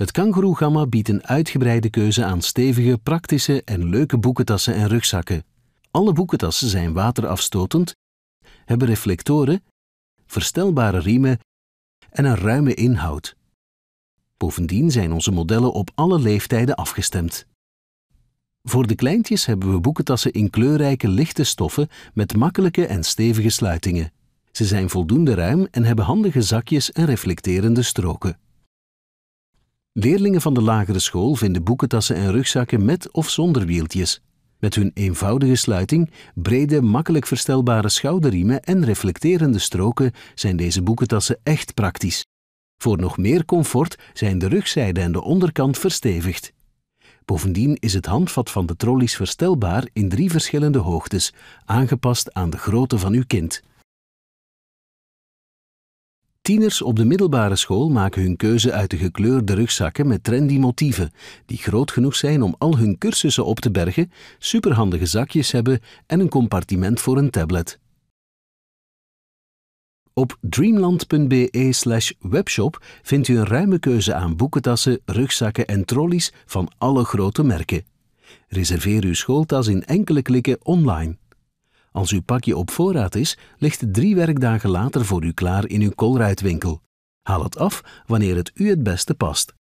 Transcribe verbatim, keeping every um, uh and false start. Het Kangourou-gamma biedt een uitgebreide keuze aan stevige, praktische en leuke boekentassen en rugzakken. Alle boekentassen zijn waterafstotend, hebben reflectoren, verstelbare riemen en een ruime inhoud. Bovendien zijn onze modellen op alle leeftijden afgestemd. Voor de kleintjes hebben we boekentassen in kleurrijke lichte stoffen met makkelijke en stevige sluitingen. Ze zijn voldoende ruim en hebben handige zakjes en reflecterende stroken. Leerlingen van de lagere school vinden boekentassen en rugzakken met of zonder wieltjes. Met hun eenvoudige sluiting, brede, makkelijk verstelbare schouderriemen en reflecterende stroken zijn deze boekentassen echt praktisch. Voor nog meer comfort zijn de rugzijde en de onderkant verstevigd. Bovendien is het handvat van de trolleys verstelbaar in drie verschillende hoogtes, aangepast aan de grootte van uw kind. Tieners op de middelbare school maken hun keuze uit de gekleurde rugzakken met trendy motieven, die groot genoeg zijn om al hun cursussen op te bergen, superhandige zakjes hebben en een compartiment voor een tablet. Op dreamland punt be slash webshop vindt u een ruime keuze aan boekentassen, rugzakken en trolleys van alle grote merken. Reserveer uw schooltas in enkele klikken online. Als uw pakje op voorraad is, ligt drie werkdagen later voor u klaar in uw Colruyt winkel. Haal het af wanneer het u het beste past.